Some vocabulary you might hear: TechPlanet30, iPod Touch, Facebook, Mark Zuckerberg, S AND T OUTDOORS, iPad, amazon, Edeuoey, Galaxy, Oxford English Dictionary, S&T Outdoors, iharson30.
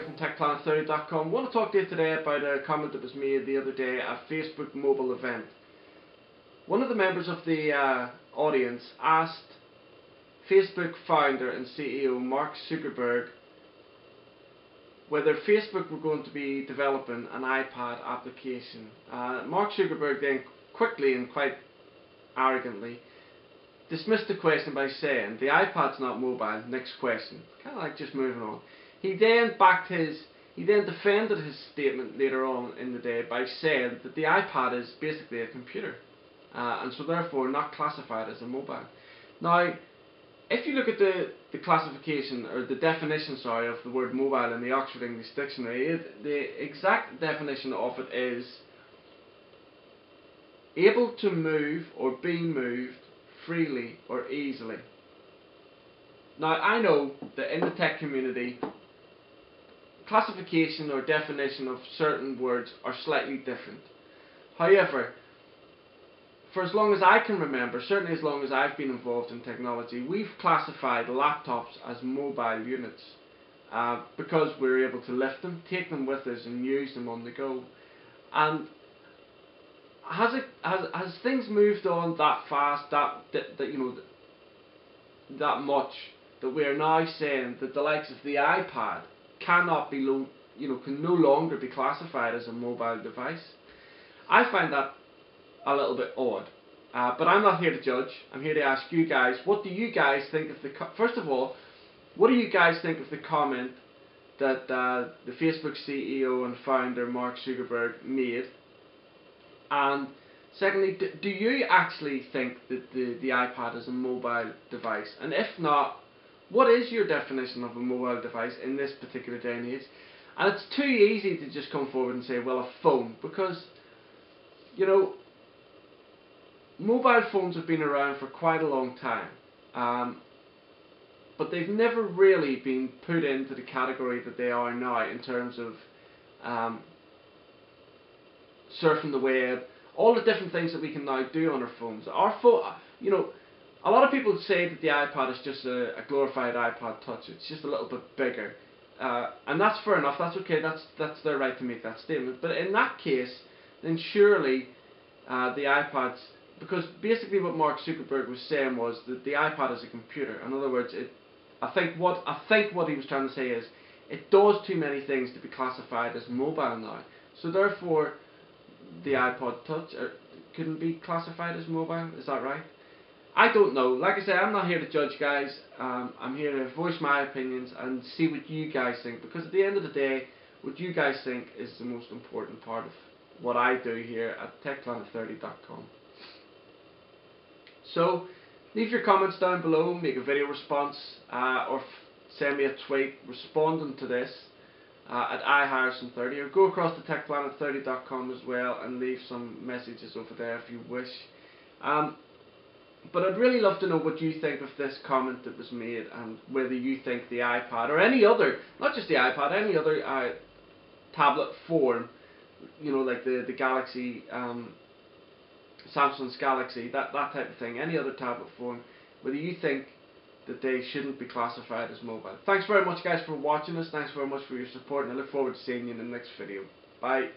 here from TechPlanet30.com. I want to talk to you today about a comment that was made the other day at a Facebook mobile event. One of the members of the audience asked Facebook founder and CEO Mark Zuckerberg whether Facebook were going to be developing an iPad application. Mark Zuckerberg then quickly and quite arrogantly dismissed the question by saying, "The iPad's not mobile, next question." Kind of like just moving on. He then defended his statement later on in the day by saying that the iPad is basically a computer, and so therefore not classified as a mobile. Now, if you look at the classification, or the definition, sorry, of the word mobile in the Oxford English Dictionary, the exact definition of it is able to move or be moved freely or easily. Now, I know that in the tech community, classification or definition of certain words are slightly different. However, for as long as I can remember, certainly as long as I've been involved in technology, we've classified laptops as mobile units because we're able to lift them, take them with us and use them on the go. And has things moved on that fast, that much, that we are now saying that the likes of the iPad cannot be, can no longer be classified as a mobile device? I find that a little bit odd, but I'm not here to judge. I'm here to ask you guys, what do you guys think of the comment that the Facebook CEO and founder Mark Zuckerberg made? And secondly, do you actually think that the iPad is a mobile device? And if not, what is your definition of a mobile device in this particular day and age? And it's too easy to just come forward and say, well, a phone, because, you know, mobile phones have been around for quite a long time, but they've never really been put into the category that they are now in terms of surfing the web, all the different things that we can now do on our phones. A lot of people say that the iPad is just a glorified iPod Touch. It's just a little bit bigger, and that's fair enough. That's okay. That's their right to make that statement. But in that case, then surely the iPad's, because basically what Mark Zuckerberg was saying was that the iPad is a computer. In other words, I think what he was trying to say is it does too many things to be classified as mobile now. So therefore, the iPod Touch couldn't be classified as mobile. Is that right? I don't know. Like I say, I'm not here to judge, guys. I'm here to voice my opinions and see what you guys think, because at the end of the day, what you guys think is the most important part of what I do here at TechPlanet30.com. So, leave your comments down below, make a video response, or send me a tweet responding to this at iharson30, or go across to techplanet30.com as well and leave some messages over there if you wish. But I'd really love to know what you think of this comment that was made, and whether you think the iPad or any other, not just the iPad, any other tablet form, like the Galaxy, Samsung's Galaxy, that type of thing, any other tablet phone, whether you think that they shouldn't be classified as mobile. Thanks very much, guys, for watching us. Thanks very much for your support, and I look forward to seeing you in the next video. Bye.